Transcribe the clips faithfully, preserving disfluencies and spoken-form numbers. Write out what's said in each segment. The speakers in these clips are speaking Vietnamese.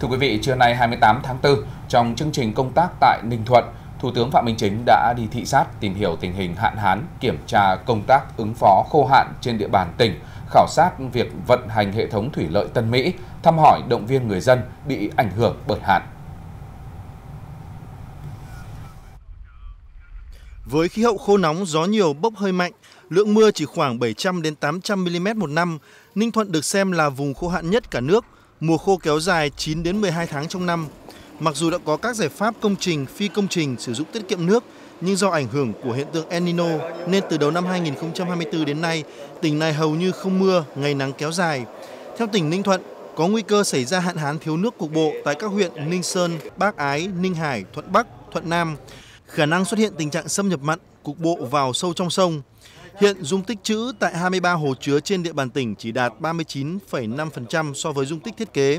Thưa quý vị, trưa nay hai mươi tám tháng tư, trong chương trình công tác tại Ninh Thuận, Thủ tướng Phạm Minh Chính đã đi thị sát tìm hiểu tình hình hạn hán, kiểm tra công tác ứng phó khô hạn trên địa bàn tỉnh, khảo sát việc vận hành hệ thống thủy lợi Tân Mỹ, thăm hỏi động viên người dân bị ảnh hưởng bởi hạn. Với khí hậu khô nóng, gió nhiều, bốc hơi mạnh, lượng mưa chỉ khoảng bảy trăm đến tám trăm mi-li-mét một năm, Ninh Thuận được xem là vùng khô hạn nhất cả nước, mùa khô kéo dài chín đến mười hai tháng trong năm. Mặc dù đã có các giải pháp công trình, phi công trình sử dụng tiết kiệm nước, nhưng do ảnh hưởng của hiện tượng El Nino nên từ đầu năm hai nghìn không trăm hai mươi tư đến nay, tỉnh này hầu như không mưa, ngày nắng kéo dài. Theo tỉnh Ninh Thuận, có nguy cơ xảy ra hạn hán thiếu nước cục bộ tại các huyện Ninh Sơn, Bắc Ái, Ninh Hải, Thuận Bắc, Thuận Nam. Khả năng xuất hiện tình trạng xâm nhập mặn cục bộ vào sâu trong sông. Hiện dung tích trữ tại hai mươi ba hồ chứa trên địa bàn tỉnh chỉ đạt ba mươi chín phẩy năm phần trăm so với dung tích thiết kế.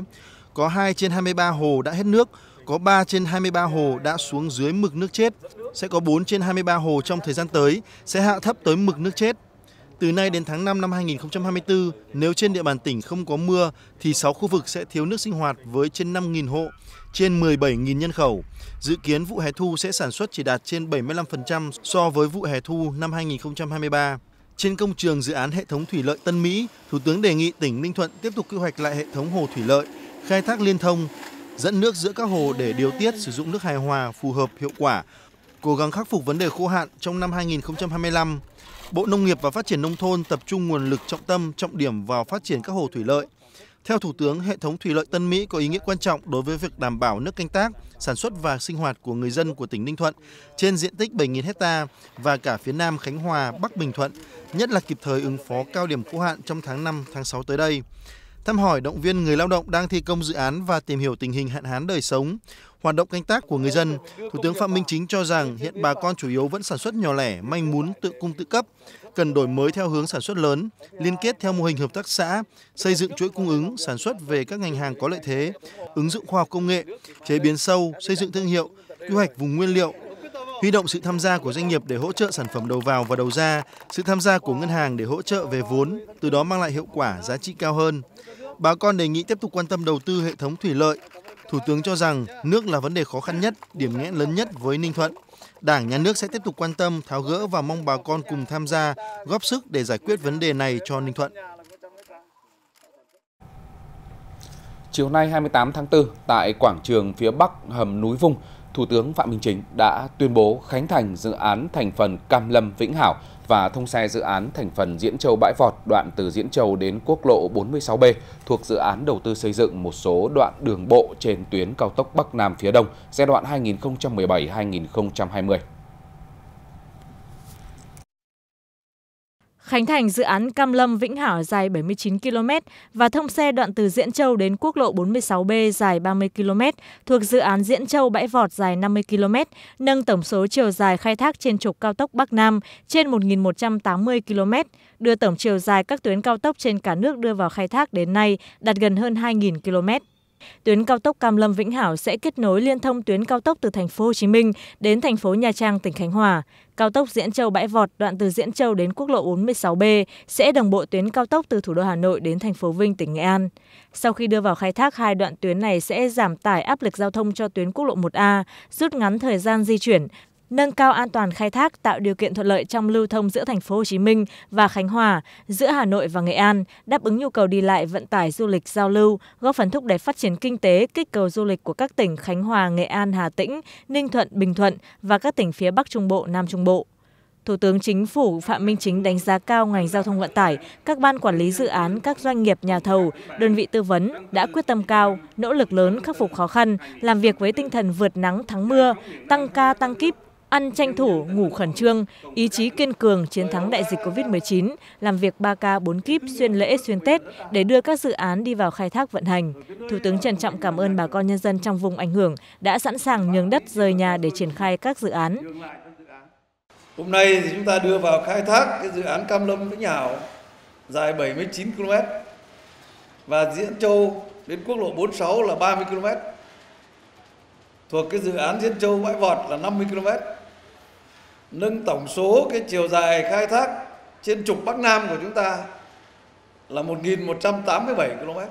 Có hai trên hai mươi ba hồ đã hết nước, có ba trên hai mươi ba hồ đã xuống dưới mực nước chết. Sẽ có bốn trên hai mươi ba hồ trong thời gian tới sẽ hạ thấp tới mực nước chết. Từ nay đến tháng năm năm hai nghìn không trăm hai mươi tư, nếu trên địa bàn tỉnh không có mưa thì sáu khu vực sẽ thiếu nước sinh hoạt với trên năm nghìn hộ, trên mười bảy nghìn nhân khẩu. Dự kiến vụ hè thu sẽ sản xuất chỉ đạt trên bảy mươi lăm phần trăm so với vụ hè thu năm hai nghìn không trăm hai mươi ba. Trên công trường dự án hệ thống thủy lợi Tân Mỹ, Thủ tướng đề nghị tỉnh Ninh Thuận tiếp tục quy hoạch lại hệ thống hồ thủy lợi, khai thác liên thông, dẫn nước giữa các hồ để điều tiết sử dụng nước hài hòa, phù hợp, hiệu quả, cố gắng khắc phục vấn đề khô hạn trong năm hai nghìn không trăm hai mươi lăm. Bộ Nông nghiệp và Phát triển Nông thôn tập trung nguồn lực trọng tâm, trọng điểm vào phát triển các hồ thủy lợi. Theo Thủ tướng, hệ thống thủy lợi Tân Mỹ có ý nghĩa quan trọng đối với việc đảm bảo nước canh tác, sản xuất và sinh hoạt của người dân của tỉnh Ninh Thuận trên diện tích bảy nghìn héc ta và cả phía Nam Khánh Hòa, Bắc Bình Thuận, nhất là kịp thời ứng phó cao điểm khô hạn trong tháng năm, tháng sáu tới đây. Thăm hỏi động viên người lao động đang thi công dự án và tìm hiểu tình hình hạn hán đời sống, hoạt động canh tác của người dân, Thủ tướng Phạm Minh Chính cho rằng hiện bà con chủ yếu vẫn sản xuất nhỏ lẻ, manh mún, tự cung tự cấp, cần đổi mới theo hướng sản xuất lớn, liên kết theo mô hình hợp tác xã, xây dựng chuỗi cung ứng, sản xuất về các ngành hàng có lợi thế, ứng dụng khoa học công nghệ, chế biến sâu, xây dựng thương hiệu, quy hoạch vùng nguyên liệu, huy động sự tham gia của doanh nghiệp để hỗ trợ sản phẩm đầu vào và đầu ra, sự tham gia của ngân hàng để hỗ trợ về vốn, từ đó mang lại hiệu quả, giá trị cao hơn. Bà con đề nghị tiếp tục quan tâm đầu tư hệ thống thủy lợi. Thủ tướng cho rằng nước là vấn đề khó khăn nhất, điểm nghẽn lớn nhất với Ninh Thuận. Đảng, Nhà nước sẽ tiếp tục quan tâm, tháo gỡ và mong bà con cùng tham gia, góp sức để giải quyết vấn đề này cho Ninh Thuận. Chiều nay hai mươi tám tháng tư, tại quảng trường phía Bắc hầm núi Vung, Thủ tướng Phạm Minh Chính đã tuyên bố khánh thành dự án thành phần Cam Lâm Vĩnh Hảo và thông xe dự án thành phần Diễn Châu Bãi Vọt đoạn từ Diễn Châu đến quốc lộ bốn mươi sáu B thuộc dự án đầu tư xây dựng một số đoạn đường bộ trên tuyến cao tốc Bắc Nam phía Đông giai đoạn hai nghìn không trăm mười bảy đến hai nghìn không trăm hai mươi. Khánh thành dự án Cam Lâm Vĩnh Hảo dài bảy mươi chín ki-lô-mét và thông xe đoạn từ Diễn Châu đến quốc lộ bốn mươi sáu B dài ba mươi ki-lô-mét thuộc dự án Diễn Châu Bãi Vọt dài năm mươi ki-lô-mét, nâng tổng số chiều dài khai thác trên trục cao tốc Bắc Nam trên một nghìn một trăm tám mươi ki-lô-mét, đưa tổng chiều dài các tuyến cao tốc trên cả nước đưa vào khai thác đến nay đạt gần hơn hai nghìn ki-lô-mét. Tuyến cao tốc Cam Lâm Vĩnh Hảo sẽ kết nối liên thông tuyến cao tốc từ thành phố Hồ Chí Minh đến thành phố Nha Trang, tỉnh Khánh Hòa. Cao tốc Diễn Châu Bãi Vọt đoạn từ Diễn Châu đến quốc lộ bốn mươi sáu B sẽ đồng bộ tuyến cao tốc từ thủ đô Hà Nội đến thành phố Vinh, tỉnh Nghệ An. Sau khi đưa vào khai thác, hai đoạn tuyến này sẽ giảm tải áp lực giao thông cho tuyến quốc lộ một A, rút ngắn thời gian di chuyển, nâng cao an toàn khai thác, tạo điều kiện thuận lợi trong lưu thông giữa thành phố Hồ Chí Minh và Khánh Hòa, giữa Hà Nội và Nghệ An, đáp ứng nhu cầu đi lại, vận tải, du lịch, giao lưu, góp phần thúc đẩy phát triển kinh tế, kích cầu du lịch của các tỉnh Khánh Hòa, Nghệ An, Hà Tĩnh, Ninh Thuận, Bình Thuận và các tỉnh phía Bắc Trung Bộ, Nam Trung Bộ. Thủ tướng Chính phủ Phạm Minh Chính đánh giá cao ngành giao thông vận tải, các ban quản lý dự án, các doanh nghiệp, nhà thầu, đơn vị tư vấn đã quyết tâm cao, nỗ lực lớn khắc phục khó khăn, làm việc với tinh thần vượt nắng thắng mưa, tăng ca tăng kíp, ăn tranh thủ, ngủ khẩn trương, ý chí kiên cường chiến thắng đại dịch Covid mười chín, làm việc ba ca bốn kíp xuyên lễ xuyên Tết để đưa các dự án đi vào khai thác vận hành. Thủ tướng trân trọng cảm ơn bà con nhân dân trong vùng ảnh hưởng đã sẵn sàng nhường đất rời nhà để triển khai các dự án. Hôm nay thì chúng ta đưa vào khai thác cái dự án Cam Lâm Vĩnh Hảo dài bảy mươi chín ki-lô-mét và Diễn Châu đến quốc lộ bốn mươi sáu là ba mươi ki-lô-mét. Thuộc cái dự án Diễn Châu Bãi Vọt là năm mươi ki-lô-mét. Nâng tổng số cái chiều dài khai thác trên trục Bắc Nam của chúng ta là một nghìn một trăm tám mươi bảy ki-lô-mét.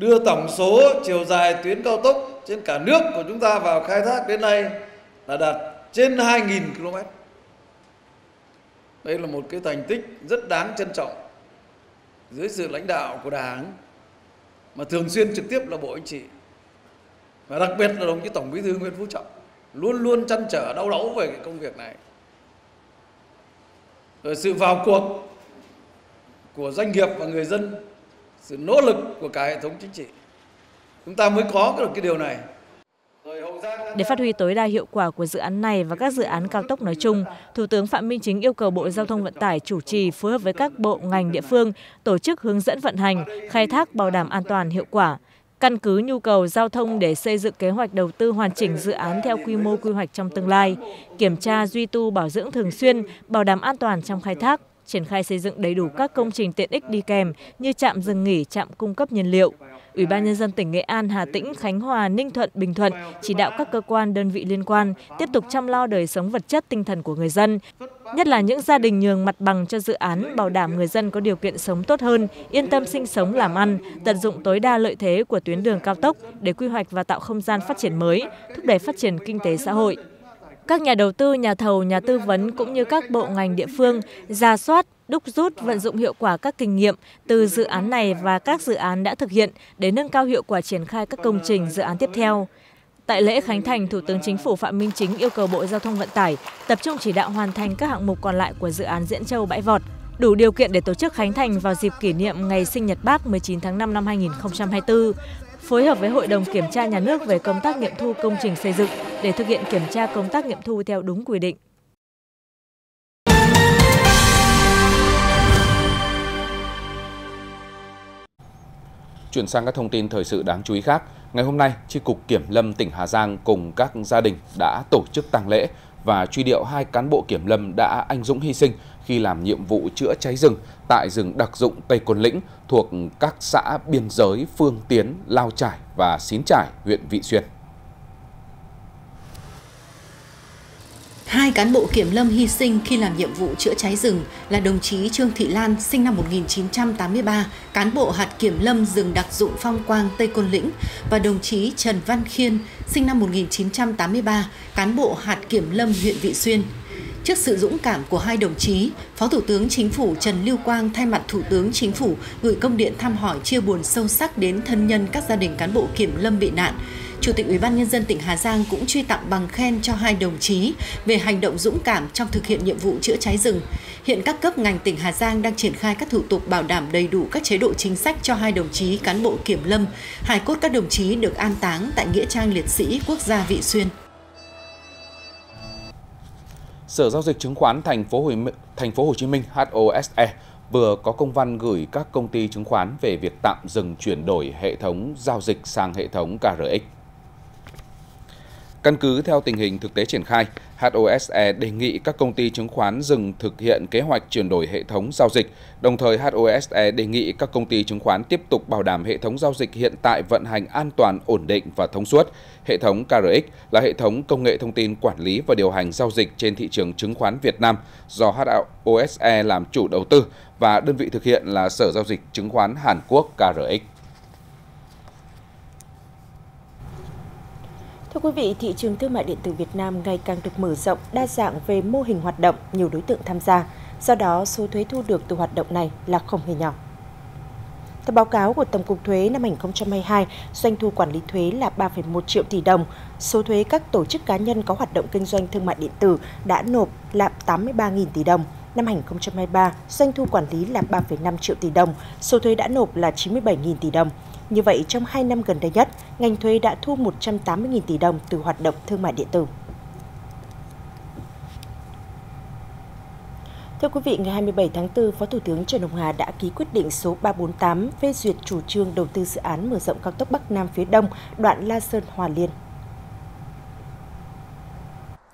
đưa tổng số chiều dài tuyến cao tốc trên cả nước của chúng ta vào khai thác đến nay là đạt trên hai nghìn ki lô mét. Đây là một cái thành tích rất đáng trân trọng dưới sự lãnh đạo của Đảng mà thường xuyên trực tiếp là Bộ Anh chị và đặc biệt là đồng chí Tổng Bí thư Nguyễn Phú Trọng luôn luôn trăn trở đau đáu về cái công việc này. Rồi sự vào cuộc của doanh nghiệp và người dân, sự nỗ lực của cả hệ thống chính trị, chúng ta mới có được cái điều này. Để phát huy tối đa hiệu quả của dự án này và các dự án cao tốc nói chung, Thủ tướng Phạm Minh Chính yêu cầu Bộ Giao thông Vận tải chủ trì phối hợp với các bộ ngành địa phương tổ chức hướng dẫn vận hành, khai thác bảo đảm an toàn hiệu quả, căn cứ nhu cầu giao thông để xây dựng kế hoạch đầu tư hoàn chỉnh dự án theo quy mô quy hoạch trong tương lai, kiểm tra duy tu bảo dưỡng thường xuyên, bảo đảm an toàn trong khai thác, triển khai xây dựng đầy đủ các công trình tiện ích đi kèm như trạm dừng nghỉ, trạm cung cấp nhiên liệu. Ủy ban Nhân dân tỉnh Nghệ An, Hà Tĩnh, Khánh Hòa, Ninh Thuận, Bình Thuận chỉ đạo các cơ quan, đơn vị liên quan tiếp tục chăm lo đời sống vật chất, tinh thần của người dân, nhất là những gia đình nhường mặt bằng cho dự án, bảo đảm người dân có điều kiện sống tốt hơn, yên tâm sinh sống làm ăn, tận dụng tối đa lợi thế của tuyến đường cao tốc để quy hoạch và tạo không gian phát triển mới, thúc đẩy phát triển kinh tế xã hội. Các nhà đầu tư, nhà thầu, nhà tư vấn cũng như các bộ ngành địa phương rà soát, đúc rút, vận dụng hiệu quả các kinh nghiệm từ dự án này và các dự án đã thực hiện để nâng cao hiệu quả triển khai các công trình dự án tiếp theo. Tại lễ khánh thành, Thủ tướng Chính phủ Phạm Minh Chính yêu cầu Bộ Giao thông Vận tải tập trung chỉ đạo hoàn thành các hạng mục còn lại của dự án Diễn Châu Bãi Vọt, đủ điều kiện để tổ chức khánh thành vào dịp kỷ niệm ngày sinh nhật Bác mười chín tháng năm năm hai nghìn không trăm hai mươi tư. Phối hợp với Hội đồng Kiểm tra Nhà nước về công tác nghiệm thu công trình xây dựng để thực hiện kiểm tra công tác nghiệm thu theo đúng quy định. Chuyển sang các thông tin thời sự đáng chú ý khác. Ngày hôm nay, Chi cục Kiểm lâm tỉnh Hà Giang cùng các gia đình đã tổ chức tang lễ và truy điệu hai cán bộ kiểm lâm đã anh dũng hy sinh khi làm nhiệm vụ chữa cháy rừng tại rừng đặc dụng Tây Côn Lĩnh thuộc các xã biên giới Phương Tiến, Lao Chải và Xín Chải, huyện Vị Xuyên. Hai cán bộ kiểm lâm hy sinh khi làm nhiệm vụ chữa cháy rừng là đồng chí Trương Thị Lan, sinh năm một nghìn chín trăm tám mươi ba, cán bộ hạt kiểm lâm rừng đặc dụng Phong Quang, Tây Côn Lĩnh, và đồng chí Trần Văn Khiên, sinh năm một nghìn chín trăm tám mươi ba, cán bộ hạt kiểm lâm huyện Vị Xuyên. Trước sự dũng cảm của hai đồng chí, Phó Thủ tướng Chính phủ Trần Lưu Quang thay mặt Thủ tướng Chính phủ gửi công điện thăm hỏi chia buồn sâu sắc đến thân nhân các gia đình cán bộ kiểm lâm bị nạn. Chủ tịch Ủy ban Nhân dân tỉnh Hà Giang cũng truy tặng bằng khen cho hai đồng chí về hành động dũng cảm trong thực hiện nhiệm vụ chữa cháy rừng. Hiện các cấp ngành tỉnh Hà Giang đang triển khai các thủ tục bảo đảm đầy đủ các chế độ chính sách cho hai đồng chí cán bộ kiểm lâm. Hài cốt các đồng chí được an táng tại Nghĩa trang Liệt sĩ Quốc gia Vị Xuyên. Sở Giao dịch Chứng khoán Thành phố Hồ, Thành phố Hồ Chí Minh H O S E vừa có công văn gửi các công ty chứng khoán về việc tạm dừng chuyển đổi hệ thống giao dịch sang hệ thống K R X. Căn cứ theo tình hình thực tế triển khai, H O S E đề nghị các công ty chứng khoán dừng thực hiện kế hoạch chuyển đổi hệ thống giao dịch. Đồng thời, H O S E đề nghị các công ty chứng khoán tiếp tục bảo đảm hệ thống giao dịch hiện tại vận hành an toàn, ổn định và thông suốt. Hệ thống K R X là hệ thống công nghệ thông tin quản lý và điều hành giao dịch trên thị trường chứng khoán Việt Nam do H O S E làm chủ đầu tư và đơn vị thực hiện là Sở Giao dịch Chứng khoán Hàn Quốc K R X. Thưa quý vị, thị trường thương mại điện tử Việt Nam ngày càng được mở rộng, đa dạng về mô hình hoạt động, nhiều đối tượng tham gia. Do đó, số thuế thu được từ hoạt động này là không hề nhỏ. Theo báo cáo của Tổng cục Thuế năm hai nghìn không trăm hai mươi hai, doanh thu quản lý thuế là ba phẩy một triệu tỷ đồng. Số thuế các tổ chức cá nhân có hoạt động kinh doanh thương mại điện tử đã nộp là tám mươi ba nghìn tỷ đồng. Năm hai nghìn không trăm hai mươi ba, doanh thu quản lý là ba phẩy năm triệu tỷ đồng. Số thuế đã nộp là chín mươi bảy nghìn tỷ đồng. Như vậy, trong hai năm gần đây nhất, ngành thuế đã thu một trăm tám mươi nghìn tỷ đồng từ hoạt động thương mại điện tử. Thưa quý vị, ngày hai mươi bảy tháng tư, Phó Thủ tướng Trần Hồng Hà đã ký quyết định số ba bốn tám phê duyệt chủ trương đầu tư dự án mở rộng cao tốc Bắc Nam phía Đông, đoạn La Sơn - Hòa Liên.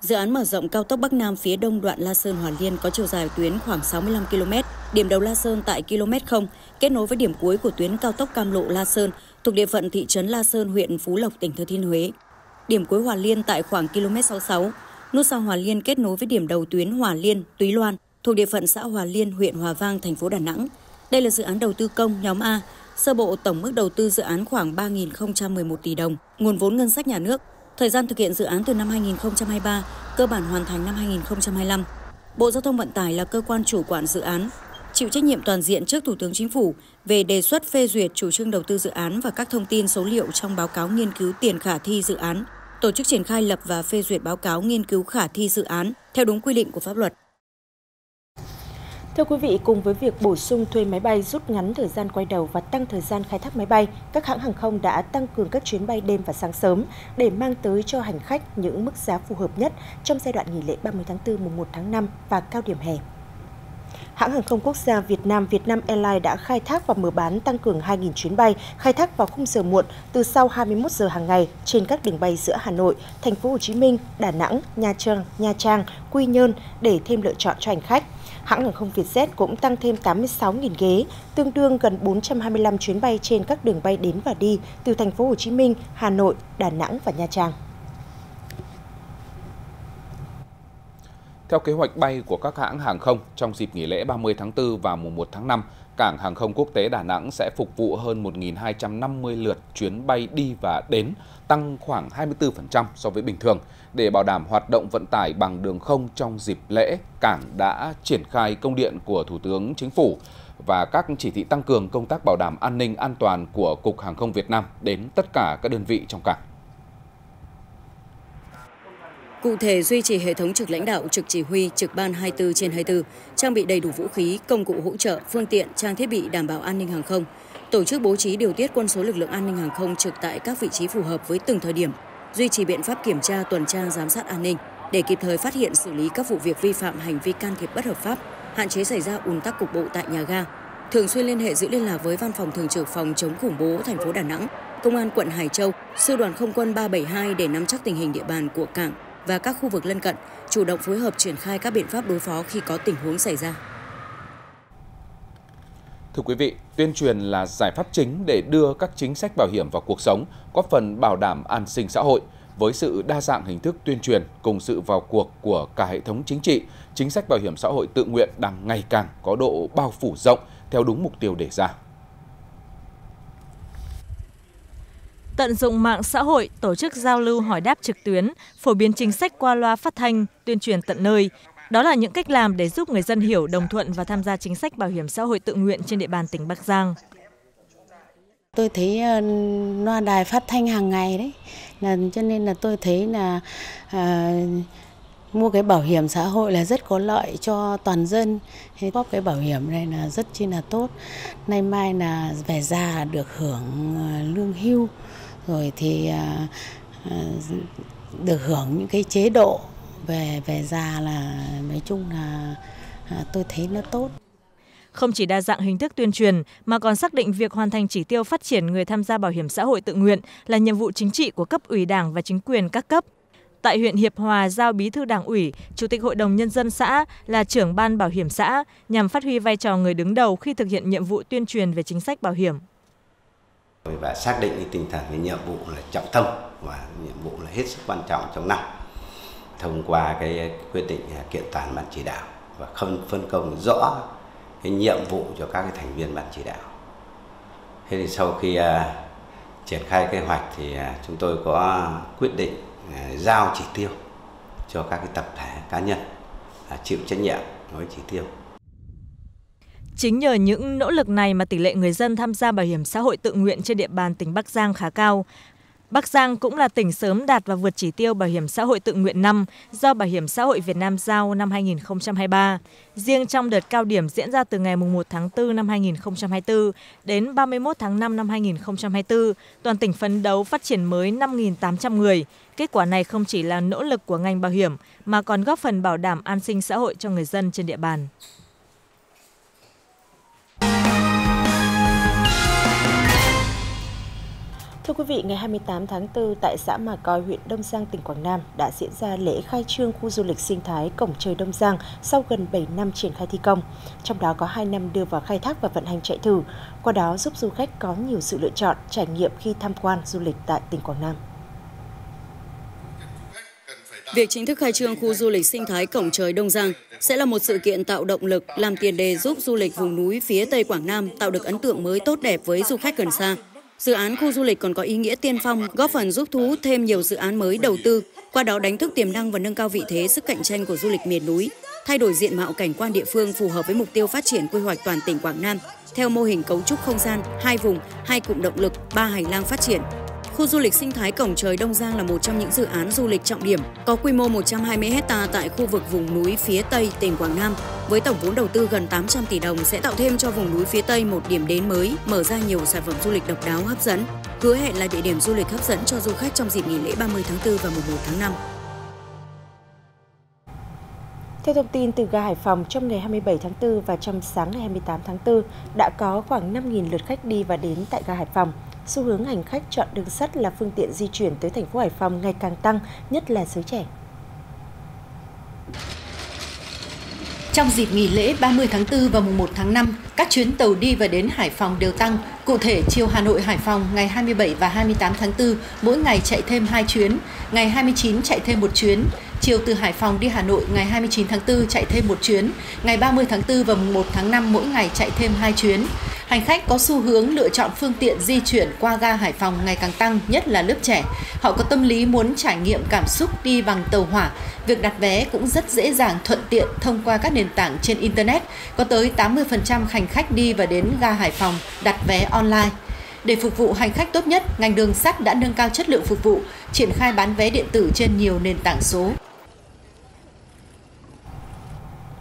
Dự án mở rộng cao tốc Bắc Nam phía Đông đoạn La Sơn - Hòa Liên có chiều dài tuyến khoảng sáu mươi lăm ki lô mét, điểm đầu La Sơn tại ki lô mét không, kết nối với điểm cuối của tuyến cao tốc Cam Lộ - La Sơn thuộc địa phận thị trấn La Sơn, huyện Phú Lộc, tỉnh Thừa Thiên Huế. Điểm cuối Hòa Liên tại khoảng ki lô mét sáu mươi sáu, nút giao Hòa Liên kết nối với điểm đầu tuyến Hòa Liên - Túy Loan thuộc địa phận xã Hòa Liên, huyện Hòa Vang, thành phố Đà Nẵng. Đây là dự án đầu tư công nhóm A Sơ bộ tổng mức đầu tư dự án khoảng ba nghìn không trăm mười một tỷ đồng, nguồn vốn ngân sách nhà nước. Thời gian thực hiện dự án từ năm hai nghìn không trăm hai mươi ba, cơ bản hoàn thành năm hai nghìn không trăm hai mươi lăm. Bộ Giao thông Vận tải là cơ quan chủ quản dự án, chịu trách nhiệm toàn diện trước Thủ tướng Chính phủ về đề xuất phê duyệt chủ trương đầu tư dự án và các thông tin số liệu trong báo cáo nghiên cứu tiền khả thi dự án, tổ chức triển khai lập và phê duyệt báo cáo nghiên cứu khả thi dự án theo đúng quy định của pháp luật. Thưa quý vị, cùng với việc bổ sung thuê máy bay, rút ngắn thời gian quay đầu và tăng thời gian khai thác máy bay, các hãng hàng không đã tăng cường các chuyến bay đêm và sáng sớm để mang tới cho hành khách những mức giá phù hợp nhất trong giai đoạn nghỉ lễ ba mươi tháng tư, mùng một tháng năm và cao điểm hè. Hãng hàng không quốc gia Việt Nam Vietnam Airlines đã khai thác và mở bán tăng cường hai nghìn chuyến bay khai thác vào khung giờ muộn từ sau hai mươi mốt giờ hàng ngày trên các đường bay giữa Hà Nội, Thành phố Hồ Chí Minh, Đà Nẵng, Nha Trang, Nha Trang, Quy Nhơn để thêm lựa chọn cho hành khách. Hãng hàng không Vietjet cũng tăng thêm tám mươi sáu nghìn ghế, tương đương gần bốn trăm hai mươi lăm chuyến bay trên các đường bay đến và đi từ Thành phố Hồ Chí Minh, Hà Nội, Đà Nẵng và Nha Trang. Theo kế hoạch bay của các hãng hàng không, trong dịp nghỉ lễ ba mươi tháng tư và mùng một tháng năm, Cảng Hàng không Quốc tế Đà Nẵng sẽ phục vụ hơn một nghìn hai trăm năm mươi lượt chuyến bay đi và đến, tăng khoảng hai mươi tư phần trăm so với bình thường. Để bảo đảm hoạt động vận tải bằng đường không trong dịp lễ, Cảng đã triển khai công điện của Thủ tướng Chính phủ và các chỉ thị tăng cường công tác bảo đảm an ninh an toàn của Cục Hàng không Việt Nam đến tất cả các đơn vị trong cảng. Cụ thể, duy trì hệ thống trực lãnh đạo, trực chỉ huy, trực ban hai mươi tư trên hai mươi tư, trang bị đầy đủ vũ khí, công cụ hỗ trợ, phương tiện, trang thiết bị đảm bảo an ninh hàng không, tổ chức bố trí điều tiết quân số lực lượng an ninh hàng không trực tại các vị trí phù hợp với từng thời điểm, duy trì biện pháp kiểm tra, tuần tra, giám sát an ninh để kịp thời phát hiện xử lý các vụ việc vi phạm hành vi can thiệp bất hợp pháp, hạn chế xảy ra ùn tắc cục bộ tại nhà ga, thường xuyên liên hệ giữ liên lạc với Văn phòng Thường trực Phòng chống khủng bố thành phố Đà Nẵng, Công an quận Hải Châu, Sư đoàn Không quân ba bảy hai để nắm chắc tình hình địa bàn của cảng và các khu vực lân cận, chủ động phối hợp triển khai các biện pháp đối phó khi có tình huống xảy ra. Thưa quý vị, tuyên truyền là giải pháp chính để đưa các chính sách bảo hiểm vào cuộc sống, góp phần bảo đảm an sinh xã hội. Với sự đa dạng hình thức tuyên truyền cùng sự vào cuộc của cả hệ thống chính trị, chính sách bảo hiểm xã hội tự nguyện đang ngày càng có độ bao phủ rộng theo đúng mục tiêu đề ra. Tận dụng mạng xã hội, tổ chức giao lưu hỏi đáp trực tuyến, phổ biến chính sách qua loa phát thanh, tuyên truyền tận nơi. Đó là những cách làm để giúp người dân hiểu, đồng thuận và tham gia chính sách bảo hiểm xã hội tự nguyện trên địa bàn tỉnh Bắc Giang. Tôi thấy loa đài phát thanh hàng ngày đấy, là, cho nên là tôi thấy là à, mua cái bảo hiểm xã hội là rất có lợi cho toàn dân. Thế góp cái bảo hiểm này là rất chi là tốt. Nay mai là về già được hưởng lương hưu, rồi thì được hưởng những cái chế độ về về già là nói chung là tôi thấy nó tốt. Không chỉ đa dạng hình thức tuyên truyền mà còn xác định việc hoàn thành chỉ tiêu phát triển người tham gia bảo hiểm xã hội tự nguyện là nhiệm vụ chính trị của cấp ủy Đảng và chính quyền các cấp. Tại huyện Hiệp Hòa, giao Bí thư Đảng ủy, Chủ tịch Hội đồng Nhân dân xã là trưởng ban bảo hiểm xã nhằm phát huy vai trò người đứng đầu khi thực hiện nhiệm vụ tuyên truyền về chính sách bảo hiểm. Và xác định tinh thần cái nhiệm vụ là trọng tâm và nhiệm vụ là hết sức quan trọng trong năm. Thông qua cái quyết định kiện toàn ban chỉ đạo và không phân công rõ cái nhiệm vụ cho các cái thành viên ban chỉ đạo. Thế thì sau khi uh, triển khai kế hoạch thì uh, chúng tôi có quyết định uh, giao chỉ tiêu cho các cái tập thể cá nhân uh, chịu trách nhiệm với chỉ tiêu. Chính nhờ những nỗ lực này mà tỷ lệ người dân tham gia bảo hiểm xã hội tự nguyện trên địa bàn tỉnh Bắc Giang khá cao. Bắc Giang cũng là tỉnh sớm đạt và vượt chỉ tiêu bảo hiểm xã hội tự nguyện năm do Bảo hiểm xã hội Việt Nam giao năm hai nghìn không trăm hai mươi ba. Riêng trong đợt cao điểm diễn ra từ ngày mùng một tháng tư năm hai nghìn không trăm hai mươi tư đến ba mươi mốt tháng năm năm hai nghìn không trăm hai mươi tư, toàn tỉnh phấn đấu phát triển mới năm nghìn tám trăm người. Kết quả này không chỉ là nỗ lực của ngành bảo hiểm mà còn góp phần bảo đảm an sinh xã hội cho người dân trên địa bàn. Thưa quý vị, ngày hai mươi tám tháng tư tại xã Mà Coi, huyện Đông Giang, tỉnh Quảng Nam đã diễn ra lễ khai trương khu du lịch sinh thái Cổng Trời Đông Giang sau gần bảy năm triển khai thi công. Trong đó có hai năm đưa vào khai thác và vận hành chạy thử, qua đó giúp du khách có nhiều sự lựa chọn, trải nghiệm khi tham quan du lịch tại tỉnh Quảng Nam. Việc chính thức khai trương khu du lịch sinh thái Cổng Trời Đông Giang sẽ là một sự kiện tạo động lực, làm tiền đề giúp du lịch vùng núi phía Tây Quảng Nam tạo được ấn tượng mới tốt đẹp với du khách gần xa. Dự án khu du lịch còn có ý nghĩa tiên phong, góp phần giúp thu hút thêm nhiều dự án mới đầu tư, qua đó đánh thức tiềm năng và nâng cao vị thế sức cạnh tranh của du lịch miền núi, thay đổi diện mạo cảnh quan địa phương phù hợp với mục tiêu phát triển quy hoạch toàn tỉnh Quảng Nam theo mô hình cấu trúc không gian hai vùng, hai cụm động lực, ba hành lang phát triển. Khu du lịch sinh thái Cổng Trời Đông Giang là một trong những dự án du lịch trọng điểm có quy mô một trăm hai mươi héc ta tại khu vực vùng núi phía Tây tỉnh Quảng Nam với tổng vốn đầu tư gần tám trăm tỷ đồng, sẽ tạo thêm cho vùng núi phía Tây một điểm đến mới, mở ra nhiều sản phẩm du lịch độc đáo hấp dẫn, hứa hẹn là địa điểm du lịch hấp dẫn cho du khách trong dịp nghỉ lễ ba mươi tháng tư và mùng một tháng năm. Theo thông tin từ ga Hải Phòng, trong ngày hai mươi bảy tháng tư và trong sáng ngày hai mươi tám tháng tư đã có khoảng năm nghìn lượt khách đi và đến tại ga Hải Phòng. Xu hướng hành khách chọn đường sắt là phương tiện di chuyển tới thành phố Hải Phòng ngày càng tăng, nhất là giới trẻ. Trong dịp nghỉ lễ ba mươi tháng tư và mùng một tháng năm, các chuyến tàu đi và đến Hải Phòng đều tăng. Cụ thể, chiều Hà Nội - Hải Phòng ngày hai mươi bảy và hai mươi tám tháng tư mỗi ngày chạy thêm hai chuyến, ngày hai mươi chín chạy thêm một chuyến. Chiều từ Hải Phòng đi Hà Nội ngày hai mươi chín tháng tư chạy thêm một chuyến, ngày ba mươi tháng tư và mùng một tháng năm mỗi ngày chạy thêm hai chuyến. Hành khách có xu hướng lựa chọn phương tiện di chuyển qua ga Hải Phòng ngày càng tăng, nhất là lớp trẻ. Họ có tâm lý muốn trải nghiệm cảm xúc đi bằng tàu hỏa. Việc đặt vé cũng rất dễ dàng, thuận tiện thông qua các nền tảng trên Internet. Có tới tám mươi phần trăm hành khách đi và đến ga Hải Phòng đặt vé online. Để phục vụ hành khách tốt nhất, ngành đường sắt đã nâng cao chất lượng phục vụ, triển khai bán vé điện tử trên nhiều nền tảng số.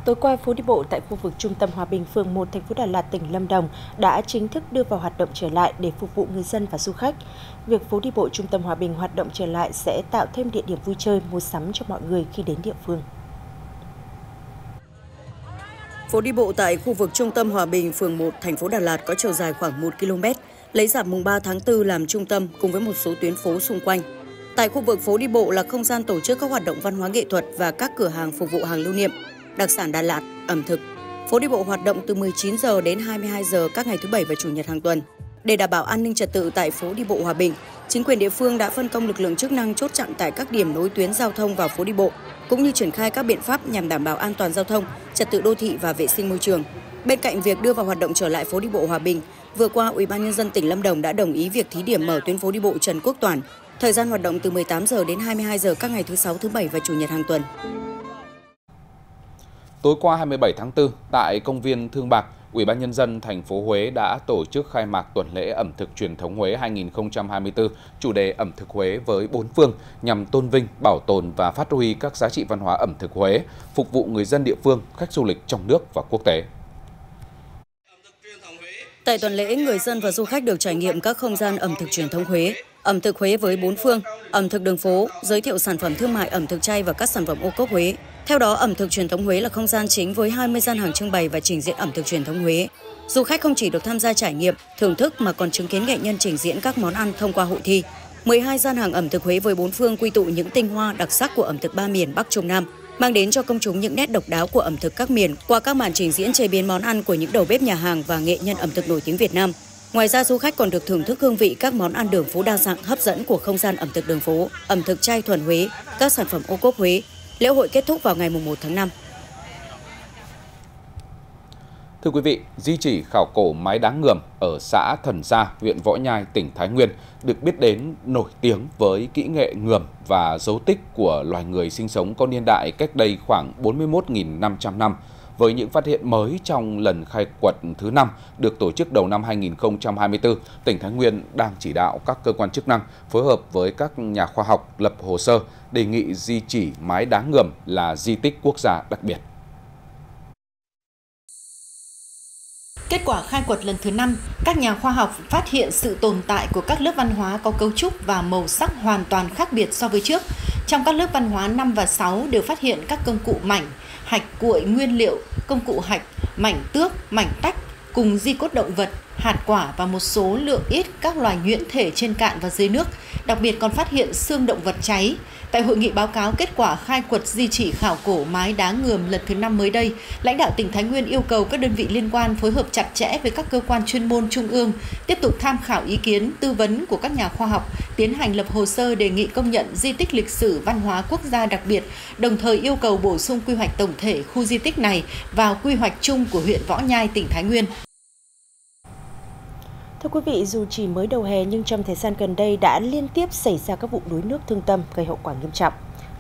Tối qua, phố đi bộ tại khu vực trung tâm Hòa Bình, phường một, thành phố Đà Lạt, tỉnh Lâm Đồng đã chính thức đưa vào hoạt động trở lại để phục vụ người dân và du khách. Việc phố đi bộ trung tâm Hòa Bình hoạt động trở lại sẽ tạo thêm địa điểm vui chơi, mua sắm cho mọi người khi đến địa phương. Phố đi bộ tại khu vực trung tâm Hòa Bình, phường một, thành phố Đà Lạt có chiều dài khoảng một ki lô mét, lấy rạp mùng ba tháng tư làm trung tâm cùng với một số tuyến phố xung quanh. Tại khu vực phố đi bộ là không gian tổ chức các hoạt động văn hóa nghệ thuật và các cửa hàng phục vụ hàng lưu niệm, đặc sản Đà Lạt, ẩm thực. Phố đi bộ hoạt động từ mười chín giờ đến hai mươi hai giờ các ngày thứ Bảy và Chủ nhật hàng tuần. Để đảm bảo an ninh trật tự tại phố đi bộ Hòa Bình, chính quyền địa phương đã phân công lực lượng chức năng chốt chặn tại các điểm nối tuyến giao thông vào phố đi bộ, cũng như triển khai các biện pháp nhằm đảm bảo an toàn giao thông, trật tự đô thị và vệ sinh môi trường. Bên cạnh việc đưa vào hoạt động trở lại phố đi bộ Hòa Bình, vừa qua Ủy ban nhân dân tỉnh Lâm Đồng đã đồng ý việc thí điểm mở tuyến phố đi bộ Trần Quốc Toản, thời gian hoạt động từ mười tám giờ đến hai mươi hai giờ các ngày thứ Sáu, thứ Bảy và Chủ nhật hàng tuần. Tối qua hai mươi bảy tháng tư, tại công viên Thương Bạc, Ủy ban nhân dân thành phố Huế đã tổ chức khai mạc tuần lễ ẩm thực truyền thống Huế hai nghìn không trăm hai mươi tư, chủ đề ẩm thực Huế với bốn phương, nhằm tôn vinh, bảo tồn và phát huy các giá trị văn hóa ẩm thực Huế, phục vụ người dân địa phương, khách du lịch trong nước và quốc tế. Tại tuần lễ, người dân và du khách được trải nghiệm các không gian ẩm thực truyền thống Huế, ẩm thực Huế với bốn phương, ẩm thực đường phố, giới thiệu sản phẩm thương mại ẩm thực chay và các sản phẩm ô cốp Huế. Theo đó, ẩm thực truyền thống Huế là không gian chính với hai mươi gian hàng trưng bày và trình diễn ẩm thực truyền thống Huế. Du khách không chỉ được tham gia trải nghiệm, thưởng thức mà còn chứng kiến nghệ nhân trình diễn các món ăn thông qua hội thi. mười hai gian hàng ẩm thực Huế với bốn phương quy tụ những tinh hoa đặc sắc của ẩm thực ba miền Bắc Trung Nam, mang đến cho công chúng những nét độc đáo của ẩm thực các miền qua các màn trình diễn chế biến món ăn của những đầu bếp nhà hàng và nghệ nhân ẩm thực nổi tiếng Việt Nam. Ngoài ra, du khách còn được thưởng thức hương vị các món ăn đường phố đa dạng hấp dẫn của không gian ẩm thực đường phố, ẩm thực chay thuần Huế, các sản phẩm ô cốp Huế. Lễ hội kết thúc vào ngày mùng một tháng năm. Thưa quý vị, di chỉ khảo cổ Mái Đá Ngườm ở xã Thần Sa, huyện Võ Nhai, tỉnh Thái Nguyên được biết đến nổi tiếng với kỹ nghệ ngườm và dấu tích của loài người sinh sống có niên đại cách đây khoảng bốn mươi mốt nghìn năm trăm năm. Với những phát hiện mới trong lần khai quật thứ năm được tổ chức đầu năm hai nghìn không trăm hai mươi tư, tỉnh Thái Nguyên đang chỉ đạo các cơ quan chức năng phối hợp với các nhà khoa học lập hồ sơ đề nghị di chỉ Mái Đá Ngườm là di tích quốc gia đặc biệt. Kết quả khai quật lần thứ năm, các nhà khoa học phát hiện sự tồn tại của các lớp văn hóa có cấu trúc và màu sắc hoàn toàn khác biệt so với trước. Trong các lớp văn hóa năm và sáu đều phát hiện các công cụ mảnh, hạch cuội nguyên liệu, công cụ hạch, mảnh tước, mảnh tách cùng di cốt động vật, hạt quả và một số lượng ít các loài nhuyễn thể trên cạn và dưới nước, đặc biệt còn phát hiện xương động vật cháy. Tại hội nghị báo cáo kết quả khai quật di chỉ khảo cổ Mái Đá Ngườm lần thứ năm mới đây, lãnh đạo tỉnh Thái Nguyên yêu cầu các đơn vị liên quan phối hợp chặt chẽ với các cơ quan chuyên môn trung ương, tiếp tục tham khảo ý kiến, tư vấn của các nhà khoa học, tiến hành lập hồ sơ đề nghị công nhận di tích lịch sử văn hóa quốc gia đặc biệt, đồng thời yêu cầu bổ sung quy hoạch tổng thể khu di tích này vào quy hoạch chung của huyện Võ Nhai, tỉnh Thái Nguyên. Thưa quý vị, dù chỉ mới đầu hè nhưng trong thời gian gần đây đã liên tiếp xảy ra các vụ đuối nước thương tâm gây hậu quả nghiêm trọng.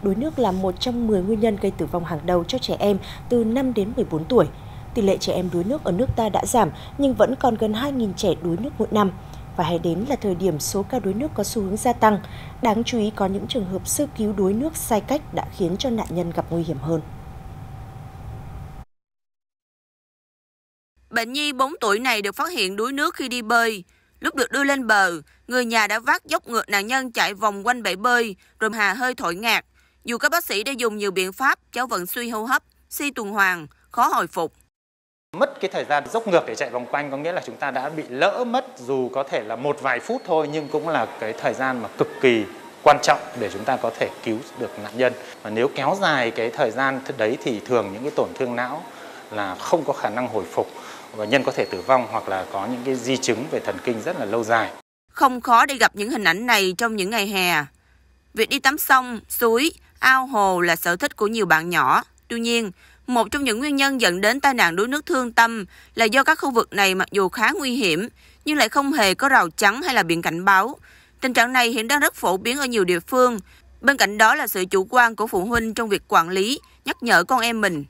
Đuối nước là một trong mười nguyên nhân gây tử vong hàng đầu cho trẻ em từ năm đến mười bốn tuổi. Tỷ lệ trẻ em đuối nước ở nước ta đã giảm nhưng vẫn còn gần hai nghìn trẻ đuối nước mỗi năm. Và hãy đến là thời điểm số ca đuối nước có xu hướng gia tăng. Đáng chú ý có những trường hợp sơ cứu đuối nước sai cách đã khiến cho nạn nhân gặp nguy hiểm hơn. Bệnh nhi bốn tuổi này được phát hiện đuối nước khi đi bơi. Lúc được đưa lên bờ, người nhà đã vác dốc ngược nạn nhân chạy vòng quanh bể bơi, rồi hà hơi thổi ngạt. Dù các bác sĩ đã dùng nhiều biện pháp, cháu vẫn suy hô hấp, suy tuần hoàn, khó hồi phục. Mất cái thời gian dốc ngược để chạy vòng quanh có nghĩa là chúng ta đã bị lỡ mất dù có thể là một vài phút thôi, nhưng cũng là cái thời gian mà cực kỳ quan trọng để chúng ta có thể cứu được nạn nhân. Và nếu kéo dài cái thời gian đấy thì thường những cái tổn thương não là không có khả năng hồi phục. Bệnh nhân có thể tử vong hoặc là có những cái di chứng về thần kinh rất là lâu dài. Không khó để gặp những hình ảnh này trong những ngày hè. Việc đi tắm sông, suối, ao hồ là sở thích của nhiều bạn nhỏ. Tuy nhiên, một trong những nguyên nhân dẫn đến tai nạn đuối nước thương tâm là do các khu vực này mặc dù khá nguy hiểm nhưng lại không hề có rào chắn hay là biển cảnh báo. Tình trạng này hiện đang rất phổ biến ở nhiều địa phương. Bên cạnh đó là sự chủ quan của phụ huynh trong việc quản lý, nhắc nhở con em mình.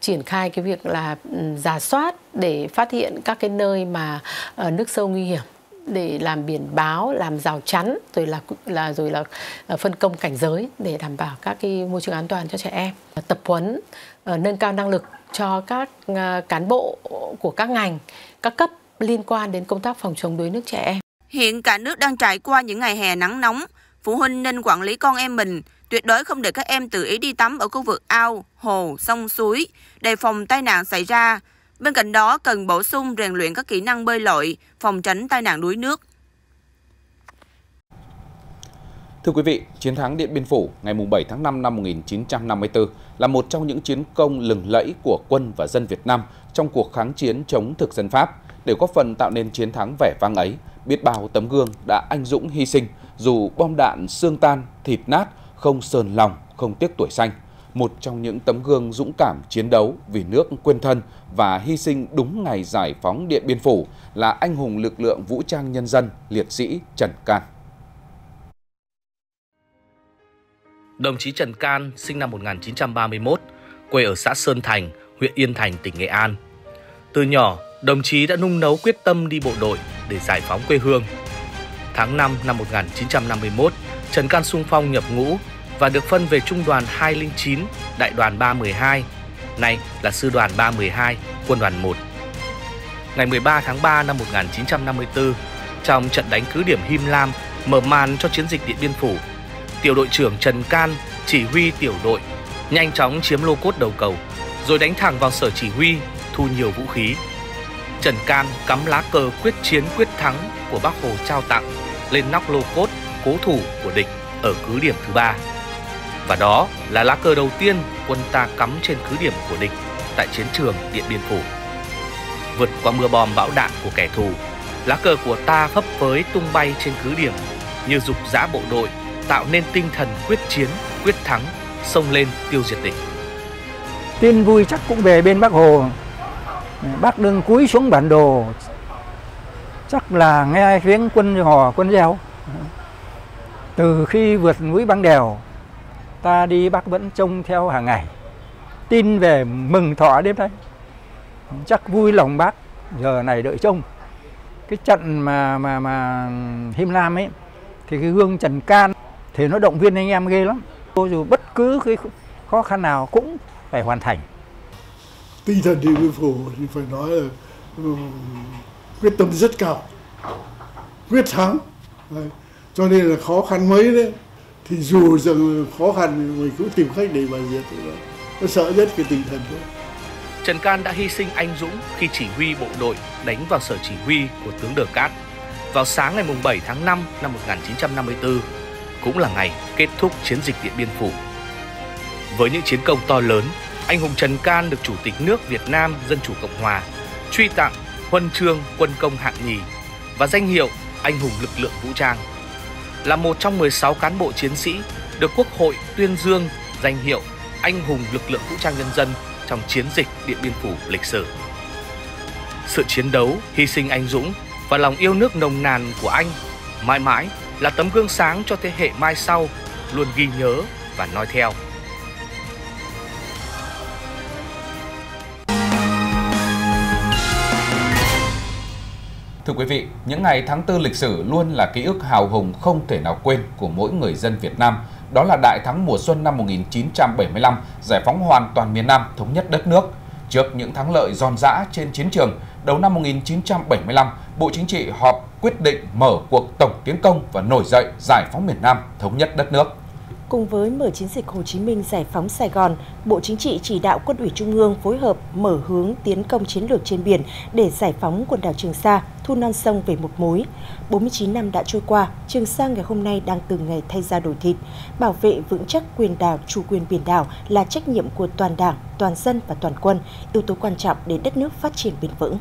Triển khai cái việc là rà soát để phát hiện các cái nơi mà nước sâu nguy hiểm, để làm biển báo, làm rào chắn, rồi là là rồi là phân công cảnh giới để đảm bảo các cái môi trường an toàn cho trẻ em. Tập huấn nâng cao năng lực cho các cán bộ của các ngành, các cấp liên quan đến công tác phòng chống đuối nước trẻ em. Hiện cả nước đang trải qua những ngày hè nắng nóng, phụ huynh nên quản lý con em mình, tuyệt đối không để các em tự ý đi tắm ở khu vực ao, hồ, sông, suối, đề phòng tai nạn xảy ra. Bên cạnh đó, cần bổ sung rèn luyện các kỹ năng bơi lội, phòng tránh tai nạn đuối nước. Thưa quý vị, chiến thắng Điện Biên Phủ ngày bảy tháng năm năm một nghìn chín trăm năm mươi tư là một trong những chiến công lừng lẫy của quân và dân Việt Nam trong cuộc kháng chiến chống thực dân Pháp. Để góp phần tạo nên chiến thắng vẻ vang ấy, biết bao tấm gương đã anh dũng hy sinh, dù bom đạn xương tan, thịt nát, không sờn lòng, không tiếc tuổi xanh. Một trong những tấm gương dũng cảm chiến đấu vì nước quên thân và hy sinh đúng ngày giải phóng Điện Biên Phủ là anh hùng lực lượng vũ trang nhân dân, liệt sĩ Trần Can. Đồng chí Trần Can sinh năm một nghìn chín trăm ba mươi mốt, quê ở xã Sơn Thành, huyện Yên Thành, tỉnh Nghệ An. Từ nhỏ, đồng chí đã nung nấu quyết tâm đi bộ đội để giải phóng quê hương. Tháng năm năm một nghìn chín trăm năm mươi mốt, Trần Can xung phong nhập ngũ và được phân về Trung đoàn hai không chín, Đại đoàn ba một hai, nay là Sư đoàn ba một hai, Quân đoàn một. Ngày mười ba tháng ba năm một nghìn chín trăm năm mươi tư, trong trận đánh cứ điểm Him Lam mở màn cho chiến dịch Điện Biên Phủ, tiểu đội trưởng Trần Can chỉ huy tiểu đội nhanh chóng chiếm lô cốt đầu cầu, rồi đánh thẳng vào sở chỉ huy, thu nhiều vũ khí. Trần Can cắm lá cờ quyết chiến quyết thắng của Bác Hồ trao tặng lên nóc lô cốt cố thủ của địch ở cứ điểm thứ ba. Và đó là lá cờ đầu tiên quân ta cắm trên cứ điểm của địch tại chiến trường Điện Biên Phủ. Vượt qua mưa bom bão đạn của kẻ thù, lá cờ của ta phấp phới tung bay trên cứ điểm như dục dã bộ đội, tạo nên tinh thần quyết chiến, quyết thắng, xông lên tiêu diệt địch. Tin vui chắc cũng về bên Bác Hồ. Bác đương cúi xuống bản đồ, chắc là nghe tiếng quân hò quân reo. Từ khi vượt núi Băng Đèo, ta đi bác vẫn trông theo hàng ngày. Tin về mừng thọ đêm nay, chắc vui lòng bác, giờ này đợi trông. Cái trận mà mà mà Him Lam ấy, thì cái gương Trần Can thì nó động viên anh em ghê lắm. Dù bất cứ cái khó khăn nào cũng phải hoàn thành. Tinh thần Điện Biên Phủ thì phải nói là um, quyết tâm rất cao, quyết thắng. Đấy. Cho nên là khó khăn mấy đấy, thì dù rằng khó khăn mình cũng tìm cách để bài diệt. Nó sợ nhất cái tinh thần đó. Trần Can đã hy sinh anh dũng khi chỉ huy bộ đội đánh vào sở chỉ huy của tướng Đờ Cát vào sáng ngày mùng bảy tháng năm năm một nghìn chín trăm năm mươi tư, cũng là ngày kết thúc chiến dịch Điện Biên Phủ. Với những chiến công to lớn, anh hùng Trần Can được Chủ tịch nước Việt Nam Dân Chủ Cộng Hòa truy tặng huân chương quân công hạng nhì và danh hiệu Anh hùng lực lượng vũ trang. Là một trong mười sáu cán bộ chiến sĩ được Quốc hội tuyên dương danh hiệu Anh hùng lực lượng vũ trang nhân dân trong chiến dịch Điện Biên Phủ lịch sử. Sự chiến đấu, hy sinh anh dũng và lòng yêu nước nồng nàn của anh mãi mãi là tấm gương sáng cho thế hệ mai sau luôn ghi nhớ và noi theo. Thưa quý vị, những ngày tháng tư lịch sử luôn là ký ức hào hùng không thể nào quên của mỗi người dân Việt Nam. Đó là đại thắng mùa xuân năm một nghìn chín trăm bảy mươi lăm, giải phóng hoàn toàn miền Nam, thống nhất đất nước. Trước những thắng lợi giòn giã trên chiến trường, đầu năm một nghìn chín trăm bảy mươi lăm, Bộ Chính trị họp quyết định mở cuộc tổng tiến công và nổi dậy giải phóng miền Nam, thống nhất đất nước. Cùng với mở chiến dịch Hồ Chí Minh giải phóng Sài Gòn, Bộ Chính trị chỉ đạo Quân ủy Trung ương phối hợp mở hướng tiến công chiến lược trên biển để giải phóng quần đảo Trường Sa, thu non sông về một mối. bốn mươi chín năm đã trôi qua, Trường Sa ngày hôm nay đang từng ngày thay da đổi thịt. Bảo vệ vững chắc quyền đảo, chủ quyền biển đảo là trách nhiệm của toàn Đảng, toàn dân và toàn quân, yếu tố quan trọng để đất nước phát triển bền vững.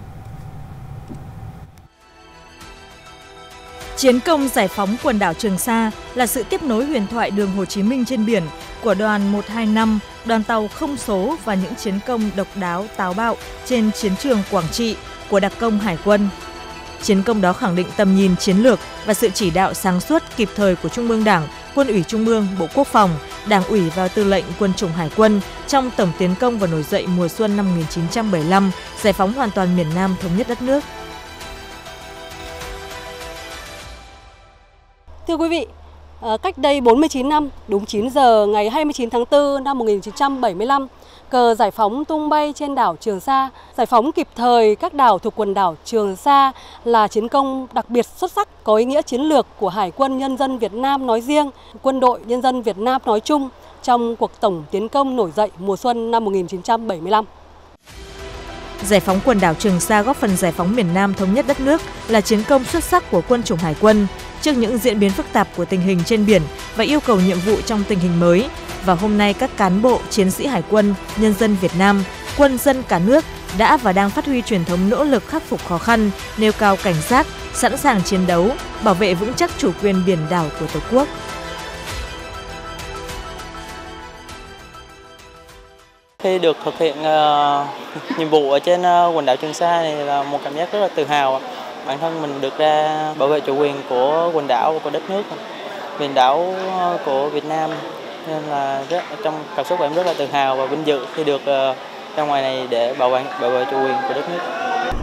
Chiến công giải phóng quần đảo Trường Sa là sự tiếp nối huyền thoại đường Hồ Chí Minh trên biển của đoàn một hai năm, đoàn tàu không số và những chiến công độc đáo táo bạo trên chiến trường Quảng Trị của đặc công Hải quân. Chiến công đó khẳng định tầm nhìn chiến lược và sự chỉ đạo sáng suốt kịp thời của Trung ương Đảng, Quân ủy Trung ương, Bộ Quốc phòng, Đảng ủy và Tư lệnh Quân chủng Hải quân trong tổng tiến công và nổi dậy mùa xuân năm một nghìn chín trăm bảy mươi lăm, giải phóng hoàn toàn miền Nam, thống nhất đất nước. Thưa quý vị, cách đây bốn mươi chín năm, đúng chín giờ ngày hai mươi chín tháng tư năm một nghìn chín trăm bảy mươi lăm, cờ giải phóng tung bay trên đảo Trường Sa. Giải phóng kịp thời các đảo thuộc quần đảo Trường Sa là chiến công đặc biệt xuất sắc, có ý nghĩa chiến lược của Hải quân Nhân dân Việt Nam nói riêng, quân đội Nhân dân Việt Nam nói chung trong cuộc tổng tiến công nổi dậy mùa xuân năm một nghìn chín trăm bảy mươi lăm. Giải phóng quần đảo Trường Sa góp phần giải phóng miền Nam, thống nhất đất nước là chiến công xuất sắc của Quân chủng Hải quân. Trước những diễn biến phức tạp của tình hình trên biển và yêu cầu nhiệm vụ trong tình hình mới, và hôm nay các cán bộ, chiến sĩ Hải quân, nhân dân Việt Nam, quân dân cả nước đã và đang phát huy truyền thống nỗ lực khắc phục khó khăn, nêu cao cảnh giác, sẵn sàng chiến đấu, bảo vệ vững chắc chủ quyền biển đảo của Tổ quốc. Khi được thực hiện uh, nhiệm vụ ở trên uh, quần đảo Trường Sa này là một cảm giác rất là tự hào. Bản thân mình được ra bảo vệ chủ quyền của quần đảo và của đất nước, biển đảo của Việt Nam, nên là rất, trong cảm xúc của em rất là tự hào và vinh dự khi được ra ngoài này để bảo vệ bảo vệ chủ quyền của đất nước.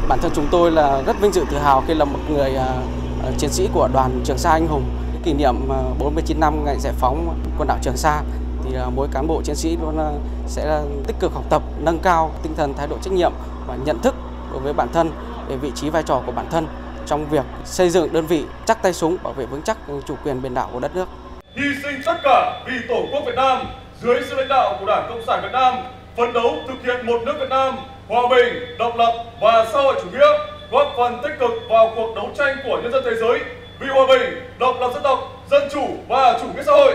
Bản thân chúng tôi là rất vinh dự tự hào khi là một người uh, chiến sĩ của đoàn Trường Sa anh hùng. Kỷ niệm bốn mươi chín năm ngày giải phóng quần đảo Trường Sa thì uh, mỗi cán bộ chiến sĩ luôn uh, sẽ uh, tích cực học tập, nâng cao tinh thần, thái độ trách nhiệm và nhận thức đối với bản thân, về vị trí vai trò của bản thân trong việc xây dựng đơn vị chắc tay súng, bảo vệ vững chắc chủ quyền biển đảo của đất nước. Hy sinh tất cả vì Tổ quốc Việt Nam, dưới sự lãnh đạo của Đảng Cộng sản Việt Nam, phấn đấu thực hiện một nước Việt Nam hòa bình, độc lập và xã hội chủ nghĩa, góp phần tích cực vào cuộc đấu tranh của nhân dân thế giới vì hòa bình, độc lập dân tộc, dân chủ và chủ nghĩa xã hội.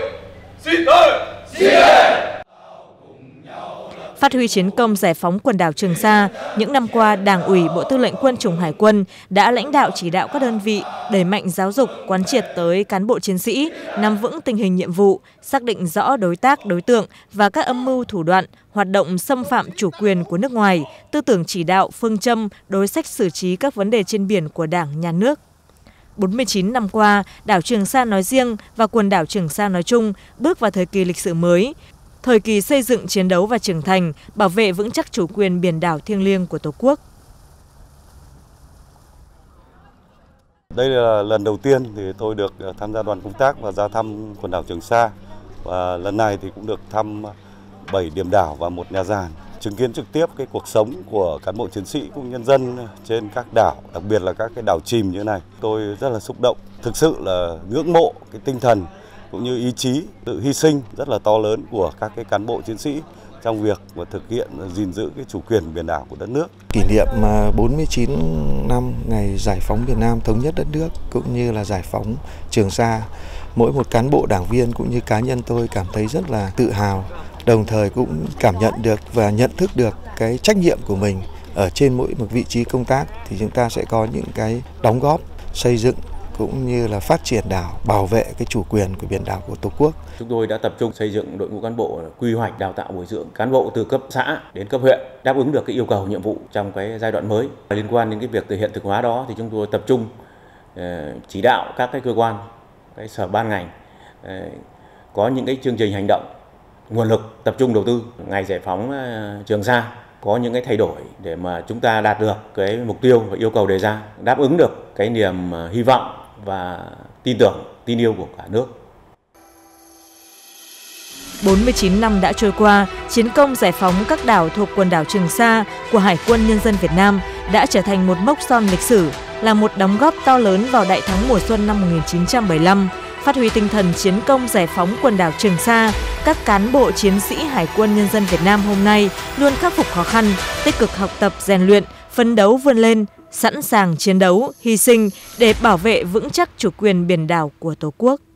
Xin ơi! Xin ơi! Phát huy chiến công giải phóng quần đảo Trường Sa, những năm qua, Đảng ủy, Bộ Tư lệnh Quân chủng Hải quân đã lãnh đạo chỉ đạo các đơn vị đẩy mạnh giáo dục, quán triệt tới cán bộ chiến sĩ, nắm vững tình hình nhiệm vụ, xác định rõ đối tác, đối tượng và các âm mưu thủ đoạn, hoạt động xâm phạm chủ quyền của nước ngoài, tư tưởng chỉ đạo, phương châm, đối sách xử trí các vấn đề trên biển của Đảng, Nhà nước. bốn mươi chín năm qua, đảo Trường Sa nói riêng và quần đảo Trường Sa nói chung bước vào thời kỳ lịch sử mới, thời kỳ xây dựng, chiến đấu và trưởng thành, bảo vệ vững chắc chủ quyền biển đảo thiêng liêng của Tổ quốc. Đây là lần đầu tiên thì tôi được tham gia đoàn công tác và ra thăm quần đảo Trường Sa. Và lần này thì cũng được thăm bảy điểm đảo và một nhà giàn, chứng kiến trực tiếp cái cuộc sống của cán bộ chiến sĩ cũng nhân dân trên các đảo, đặc biệt là các cái đảo chìm như thế này. Tôi rất là xúc động, thực sự là ngưỡng mộ cái tinh thần cũng như ý chí tự hy sinh rất là to lớn của các cái cán bộ chiến sĩ trong việc và thực hiện gìn giữ cái chủ quyền biển đảo của đất nước. Kỷ niệm bốn mươi chín năm ngày giải phóng miền Nam thống nhất đất nước cũng như là giải phóng Trường Sa, mỗi một cán bộ đảng viên cũng như cá nhân tôi cảm thấy rất là tự hào, đồng thời cũng cảm nhận được và nhận thức được cái trách nhiệm của mình ở trên mỗi một vị trí công tác thì chúng ta sẽ có những cái đóng góp xây dựng cũng như là phát triển đảo, bảo vệ cái chủ quyền của biển đảo của Tổ quốc. Chúng tôi đã tập trung xây dựng đội ngũ cán bộ, quy hoạch đào tạo bồi dưỡng cán bộ từ cấp xã đến cấp huyện đáp ứng được cái yêu cầu nhiệm vụ trong cái giai đoạn mới. Và liên quan đến cái việc thực hiện thực hóa đó thì chúng tôi tập trung chỉ đạo các cái cơ quan, cái sở ban ngành có những cái chương trình hành động, nguồn lực tập trung đầu tư ngày giải phóng Trường Sa, có những cái thay đổi để mà chúng ta đạt được cái mục tiêu và yêu cầu đề ra, đáp ứng được cái niềm hy vọng và tin tưởng, tin yêu của cả nước. bốn mươi chín năm đã trôi qua, chiến công giải phóng các đảo thuộc quần đảo Trường Sa của Hải quân Nhân dân Việt Nam đã trở thành một mốc son lịch sử, là một đóng góp to lớn vào đại thắng mùa xuân năm một nghìn chín trăm bảy mươi lăm. Phát huy tinh thần chiến công giải phóng quần đảo Trường Sa, các cán bộ chiến sĩ Hải quân Nhân dân Việt Nam hôm nay luôn khắc phục khó khăn, tích cực học tập rèn luyện, phấn đấu vươn lên, sẵn sàng chiến đấu, hy sinh để bảo vệ vững chắc chủ quyền biển đảo của Tổ quốc.